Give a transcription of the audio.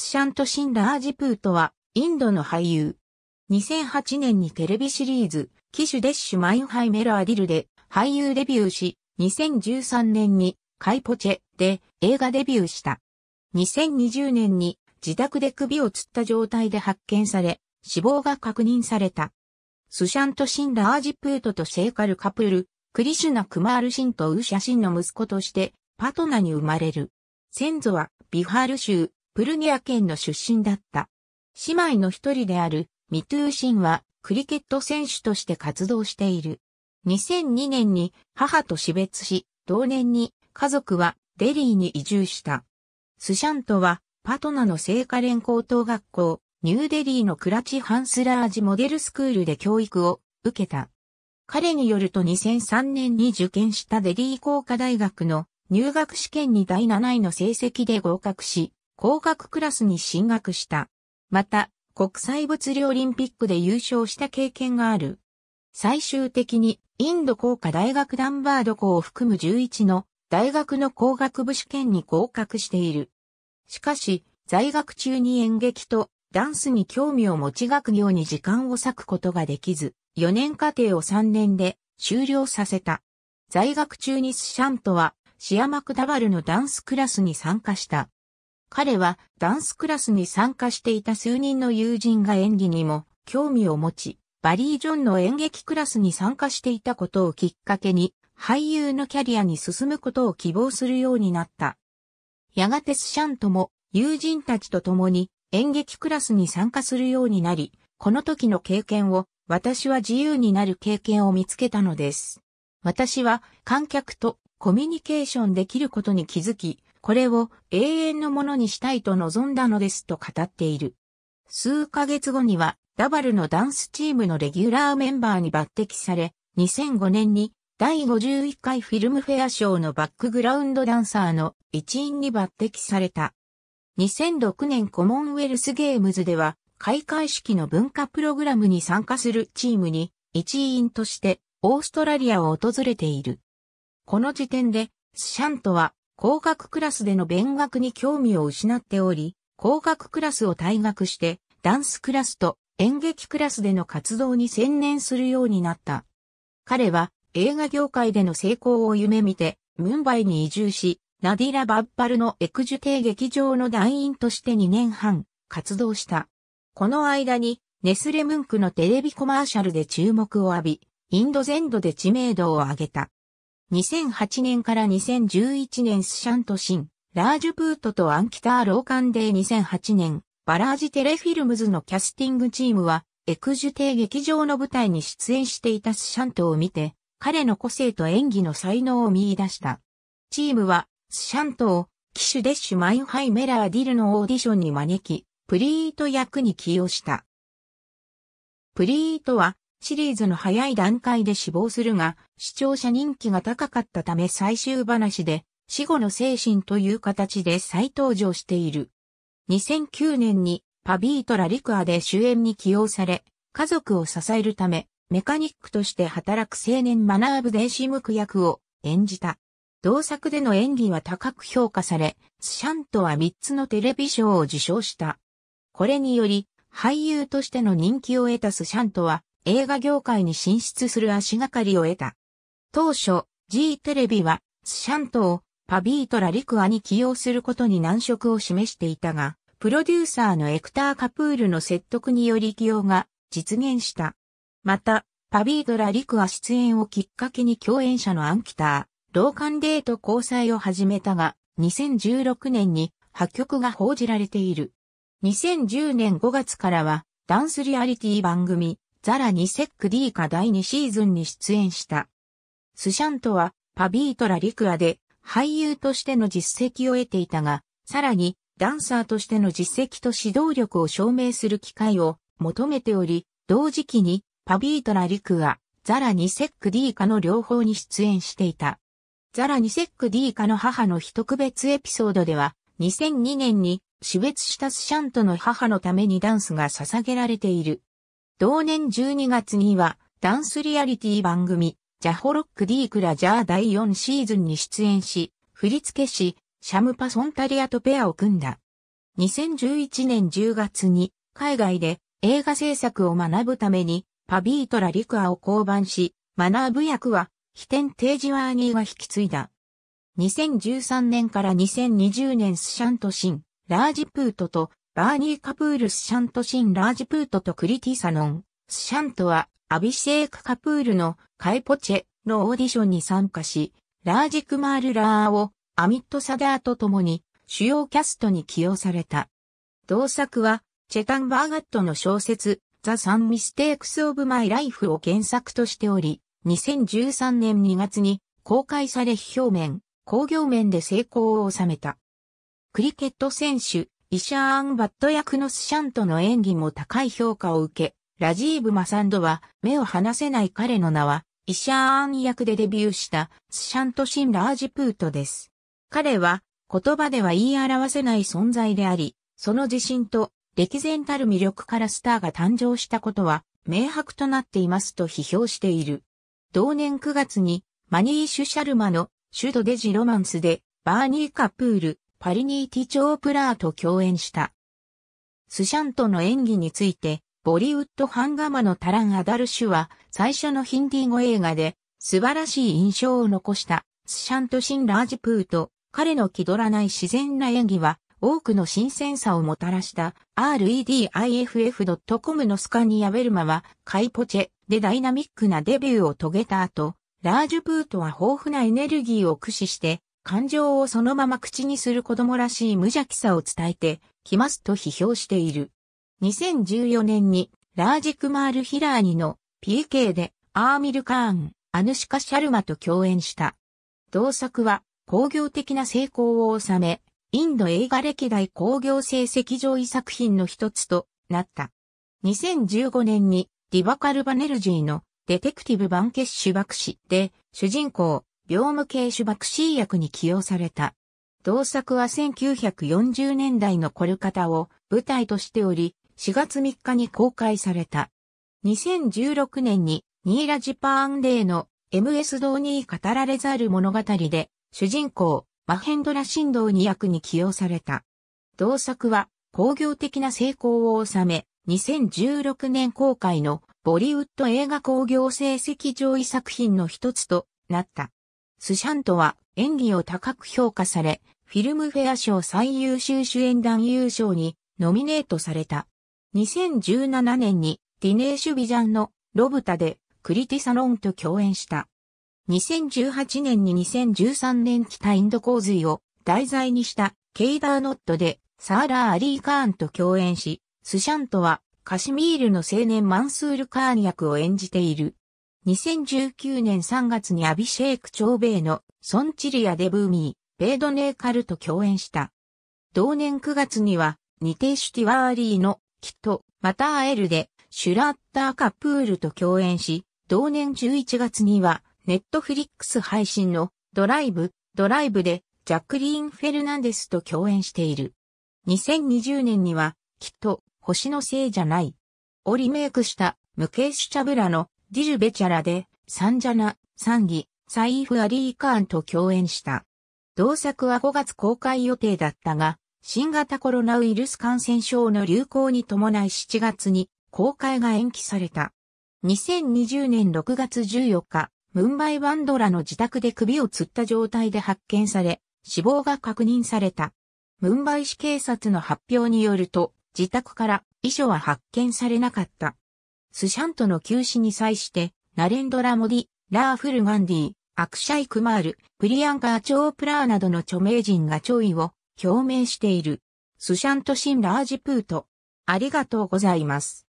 シャント・シンラージプートは、インドの俳優。2008年にテレビシリーズ、キスデッシュ・マイン・ハイ・メラー・ディルで、俳優デビューし、2013年に、カイ・ポチェ！で映画デビューした。2020年に、自宅で首を吊った状態で発見され、死亡が確認された。スシャント・シン・ラージプートとセーカル・カプール、クリシュナ・クマール・シンとウーシャ・シンの息子として、パトナに生まれる。先祖は、ビハール州、プルニア県の出身だった。姉妹の一人である、ミトゥー・シンは、クリケット選手として活動している。2002年に母と死別し、同年に家族はデリーに移住した。スシャントはパトナの聖火連高等学校、ニューデリーのクラチ・ハンスラージモデルスクールで教育を受けた。彼によると2003年に受験したデリー工科大学の入学試験に第7位の成績で合格し、工学クラスに進学した。また、国際物理オリンピックで優勝した経験がある。最終的にインド工科大学ダンバード校を含む11の大学の工学部試験に合格している。しかし、在学中に演劇とダンスに興味を持ち学業に時間を割くことができず、4年課程を3年で終了させた。在学中にスシャントはシアマクダバルのダンスクラスに参加した。彼はダンスクラスに参加していた数人の友人が演技にも興味を持ち、バリー・ジョンの演劇クラスに参加していたことをきっかけに、俳優のキャリアに進むことを希望するようになった。やがてスシャントも友人たちと共に演劇クラスに参加するようになり、この時の経験を、私は自由になる経験を見つけたのです。私は観客とコミュニケーションできることに気づき、これを永遠のものにしたいと望んだのですと語っている。数ヶ月後には、ダバルのダンスチームのレギュラーメンバーに抜擢され、2005年に第51回フィルムフェア賞のバックグラウンドダンサーの一員に抜擢された。2006年コモンウェルスゲームズでは、開会式の文化プログラムに参加するチームに一員としてオーストラリアを訪れている。この時点で、スシャントは工学クラスでの勉学に興味を失っており、工学クラスを退学して、ダンスクラスと演劇クラスでの活動に専念するようになった。彼は映画業界での成功を夢見て、ムンバイに移住し、ナディラ・バッバルのエクジュテ劇場の団員として2年半活動した。この間にネスレ・ムンクのテレビコマーシャルで注目を浴び、インド全土で知名度を上げた。2008年から2011年スシャント・シン・ラージプートとアンキター・ローカンで2008年、バラージテレフィルムズのキャスティングチームは、エクジュテ劇場の舞台に出演していたスシャントを見て、彼の個性と演技の才能を見出した。チームは、スシャントを、キス・デッシュ・メイン・ハイ・メラー・ディルのオーディションに招き、プリート役に起用した。プリートは、シリーズの早い段階で死亡するが、視聴者人気が高かったため最終話で、死後の精神という形で再登場している。2009年にパビートラ・リクアで主演に起用され、家族を支えるため、メカニックとして働く青年マナーブ・デーシムク役を演じた。同作での演技は高く評価され、スシャントは3つのテレビ賞を受賞した。これにより、俳優としての人気を得たスシャントは、映画業界に進出する足がかりを得た。当初、Zeeテレビは、スシャントをパビートラ・リクアに起用することに難色を示していたが、プロデューサーのエクター・カプールの説得により起用が実現した。また、パビートラ・リクア出演をきっかけに共演者のアンキター・ローカンデーと交際を始めたが、2016年に破局が報じられている。2010年5月からは、ダンスリアリティ番組、ザラニセック・ディーカ第2シーズンに出演した。スシャントは、パビートラ・リクアで、俳優としての実績を得ていたが、さらに、ダンサーとしての実績と指導力を証明する機会を求めており、同時期にパビートラ・リクア、ザラ・ニセック・ディーカの両方に出演していた。ザラ・ニセック・ディーカの母の日特別エピソードでは、2002年に死別したスシャントの母のためにダンスが捧げられている。同年12月には、ダンスリアリティ番組、ジャホロック・ディークラ・ジャー第4シーズンに出演し、振付師、シャム・パソンタリアとペアを組んだ。2011年10月に海外で映画制作を学ぶためにパビートラ・リクアを降板し、マナーブ役はヒテン・テージワーニーが引き継いだ。2013年から2020年スシャント・シン・ラージプートとバーニー・カプール・スシャント・シン・ラージプートとクリティ・サノン・スシャントはアビシェーク・カプールのカイ・ポチェのオーディションに参加し、ラージ・クマール・ラーをアミット・サダーと共に主要キャストに起用された。同作はチェタン・バーガットの小説The Sun Mistakes of My Life を原作としており、2013年2月に公開され批評面、興行面で成功を収めた。クリケット選手、イシャー・アンバット役のスシャントの演技も高い評価を受け、ラジーブ・マサンドは目を離せない彼の名は、イシャー・アン役でデビューしたスシャント・シン・ラージプートです。彼は言葉では言い表せない存在であり、その自信と歴然たる魅力からスターが誕生したことは明白となっていますと批評している。同年9月にマニーシュ・シャルマのシュド・デジ・ロマンスでバーニー・カプール、パリニー・ティ・チョープラーと共演した。スシャントの演技についてボリウッド版ガマのタラン・アダルシュは最初のヒンディー語映画で素晴らしい印象を残したスシャント・シン・ラージプート、彼の気取らない自然な演技は多くの新鮮さをもたらした rediff.com のスカニア・ベルマはカイ・ポチェでダイナミックなデビューを遂げた後、ラージプートは豊富なエネルギーを駆使して感情をそのまま口にする子供らしい無邪気さを伝えてきますと批評している。2014年にラージ・クマール・ヒラーニの PK でアーミル・カーン、アヌシカ・シャルマと共演した。同作は興行的な成功を収め、インド映画歴代興行成績上位作品の一つとなった。2015年にディバカル・バネルジーのデテクティブ・バンケッシュ・バクシで主人公、病務系シュ・バクシー役に起用された。同作は1940年代のコルカタを舞台としており、4月3日に公開された。2016年にニーラジ・パーンデーの MS 堂に語られざる物語で主人公、マヘンドラ・シンドーニ役に起用された。同作は興行的な成功を収め、2016年公開のボリウッド映画興行成績上位作品の一つとなった。スシャントは演技を高く評価され、フィルムフェア賞最優秀主演男優賞にノミネートされた。2017年にディネーシュ・ビジャンのロブタでクリティ・サノンと共演した。2018年に2013年北インド洪水を題材にしたケイダーノットでサーラー・アリー・カーンと共演し、スシャントはカシミールの青年マンスール・カーン役を演じている。2019年3月にアビシェーク・チョーベイのソンチリア・デブーミー、ベードネーカルと共演した。同年9月にはニテーシュ・ティワーリーのきっとまた会えるでシュラッター・カプールと共演し、同年11月にはネットフリックス配信のドライブでジャックリーン・フェルナンデスと共演している。2020年にはきっと星のせいじゃないをリメイクしたムケーシュ・チャブラのディル・ベチャラでサンジャナ・サンギ・サイーフ・アリー・カーンと共演した。同作は5月公開予定だったが、新型コロナウイルス感染症の流行に伴い7月に公開が延期された。2020年6月14日、ムンバイ・バンドラの自宅で首を吊った状態で発見され、死亡が確認された。ムンバイ市警察の発表によると、自宅から遺書は発見されなかった。スシャントの急死に際して、ナレンドラ・モディ、ラーフル・ガンディ、アクシャイ・クマール、プリヤンカー・チョープラーなどの著名人が弔意を表明している。スシャント・シン・ラージプート。ありがとうございます。